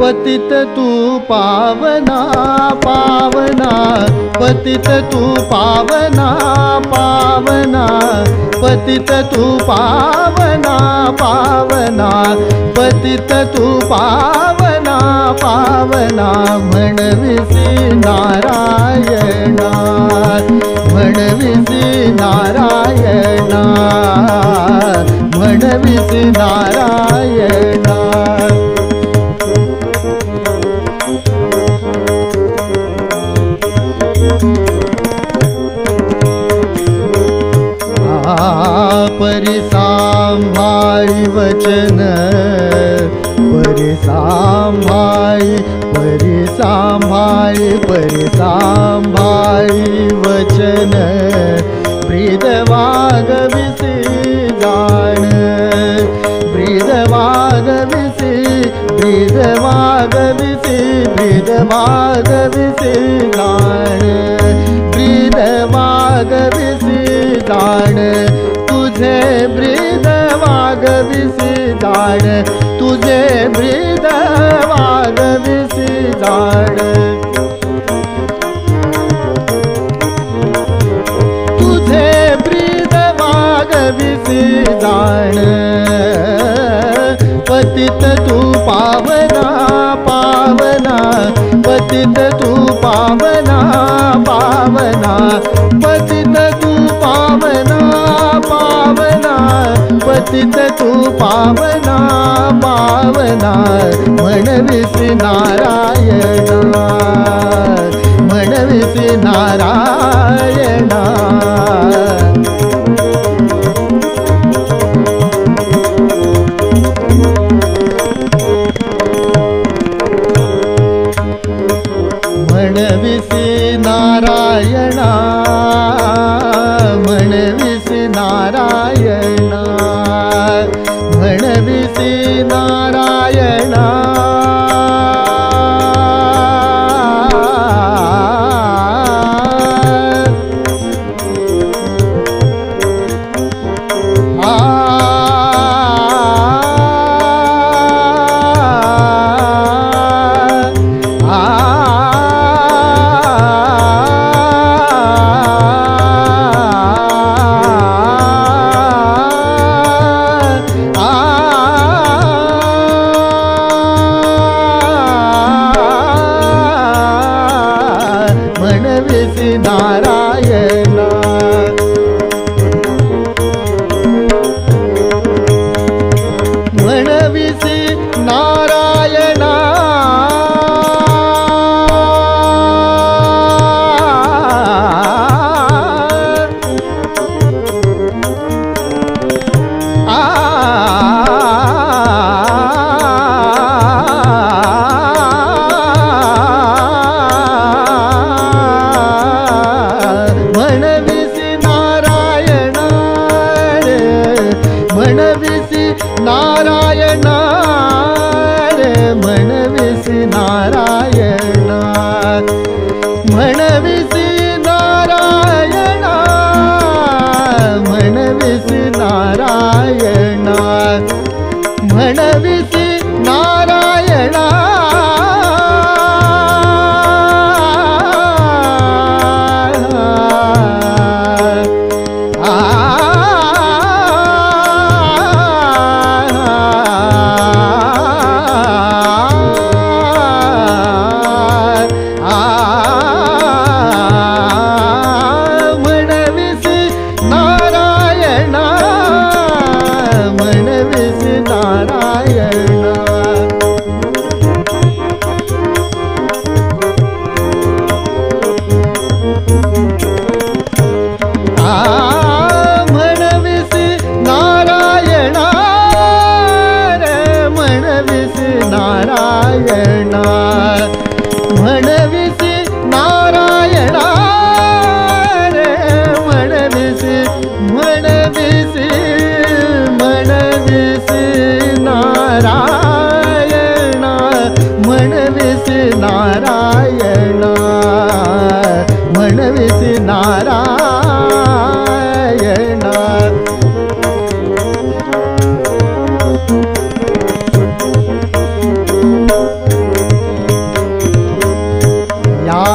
पतित तू पावना पावना, पतित तू पावना पावना, पतित तू पावना पावना, पतित तू पावना पावना। म्हणविसी नारायणा, म्हणविसी नारायणा, म्हणविसी नारायणा। परिसांभाई वचन, परिसांभाई परिसांभाई परिसांभाई वचन। ब्रीदवाग विसी जाण, ब्रीदवाग विसी, ब्रीदवाग विसी, ब्रीदवाग विसी जाण, ब्रीदवाग विसी जाण। तुझे ब्रीदवाग विसी जाण, तुझे ब्रीदवाग विसी जाण, तुझे ब्रीदवाग विसी जाण। पतित तू पावना पावना, पतित तू पावना पावना, पतित तू पावना पावना, पतित तू पावना पावना। म्हणविसी नारायणा, म्हणविसी नारायणा। म्हणविसी नारायणा, म्हणविसी नारायणा, म्हणविसी नारायणा।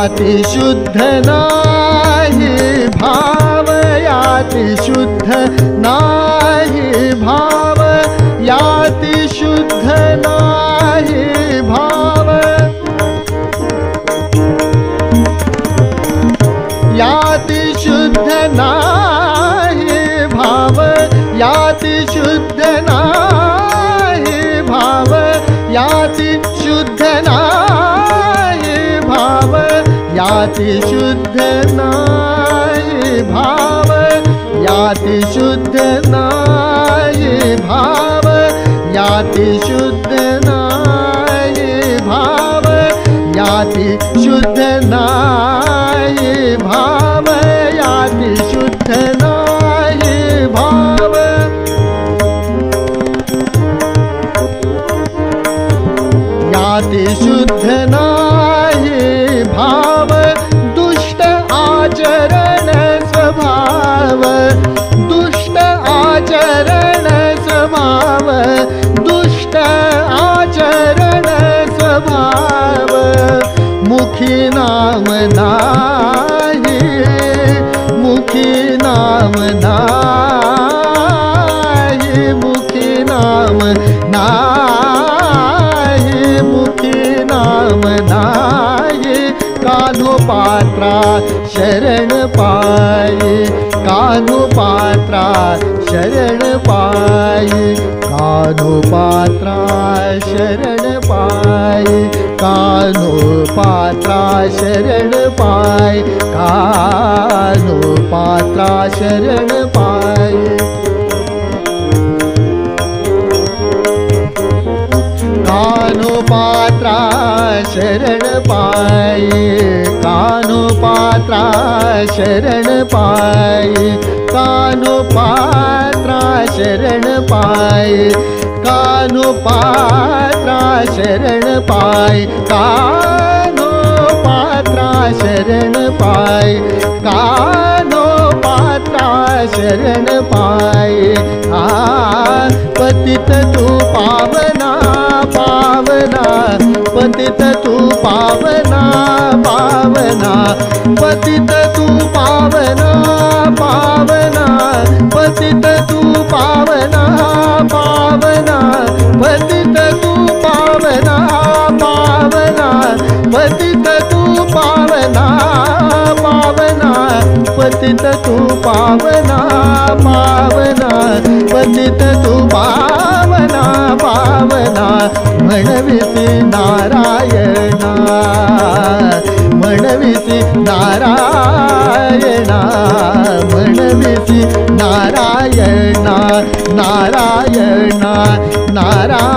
याति शुद्ध नाही भाव, याति शुद्ध नाही भाव, याति शुद्ध नाही भाव, याति शुद्ध नाही भाव, याति शुद्ध नाही भाव, याति शुद्ध नाही भाव, याति शुद्ध नाही भाव, याति शुद्ध नाही भाव, याति शुद्ध नाही भाव, याति शुद्ध नाही भाव, याति शुद्ध नाही भाव, याति शुद्ध नाही भाव, दुष्ट आचरण स्वभाव, दुष्ट आचरण स्वभाव, दुष्ट आचरण स्वभाव, मुखी नाम नाही, मुखी नाम नाही, मुखी नाम नाही, मुखी नाम नाही, कान्होपात्रा शरण पाए, कान्होपात्रा शरण पाए, कान्होपात्रा शरण पाए, कान्होपात्रा शरण पाए, कान्होपात्रा शरण पाए, कान्होपात्रा शरण पाए, कान्होपात्रा शरण पाए, कान्होपात्रा शरण पाए, कान्होपात्रा शरण पाए, कान्होपात्रा शरण पाए, कान्होपात्रा शरण पाए, पतित तू पावना पावना, पतित तू पावना पावना, पतित तू पावना पावना, पतित तू पावना पावना, पतित तू पावना पावना, पतित तू पावना पावना, पतित तू पावना पावना, पतित तू पावना पावना, मनविसी नारायणा, मनविसी नारायणा, मनविसी नारायणा, नारायणा नारायण।